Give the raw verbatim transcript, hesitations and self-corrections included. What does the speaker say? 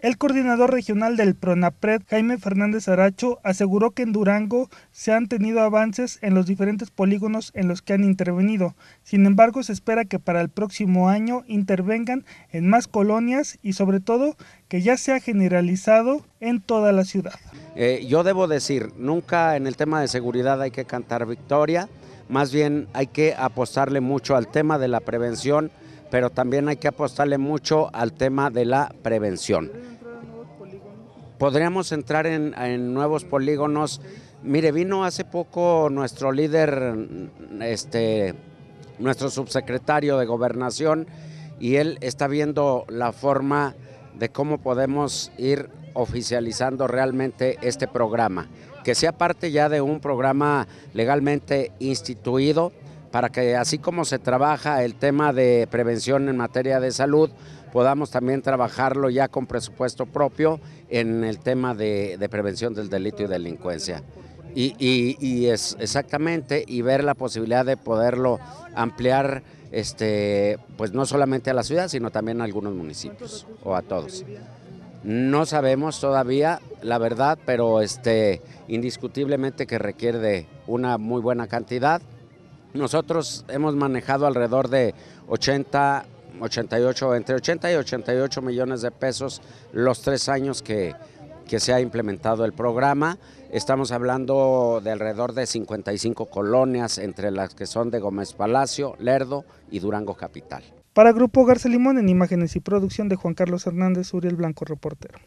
El coordinador regional del Pronapred, Jaime Fernández Saracho, aseguró que en Durango se han tenido avances en los diferentes polígonos en los que han intervenido. Sin embargo, se espera que para el próximo año intervengan en más colonias y sobre todo que ya sea generalizado en toda la ciudad. Eh, yo debo decir, nunca en el tema de seguridad hay que cantar victoria, más bien hay que apostarle mucho al tema de la prevención, pero también hay que apostarle mucho al tema de la prevención. Podríamos entrar en, en nuevos polígonos. Mire, vino hace poco nuestro líder, este, nuestro subsecretario de Gobernación, y él está viendo la forma de cómo podemos ir oficializando realmente este programa, que sea parte ya de un programa legalmente instituido, para que así como se trabaja el tema de prevención en materia de salud, podamos también trabajarlo ya con presupuesto propio en el tema de, de prevención del delito y delincuencia. Y, y, y es exactamente, y ver la posibilidad de poderlo ampliar, este, pues no solamente a la ciudad, sino también a algunos municipios o a todos. No sabemos todavía, la verdad, pero este, indiscutiblemente que requiere de una muy buena cantidad. Nosotros hemos manejado alrededor de ochenta, ochenta y ocho, entre ochenta y ochenta y ocho millones de pesos los tres años que, que se ha implementado el programa. Estamos hablando de alrededor de cincuenta y cinco colonias, entre las que son de Gómez Palacio, Lerdo y Durango Capital. Para Grupo Garza Limón, en imágenes y producción de Juan Carlos Hernández, Uriel Blanco, reportero.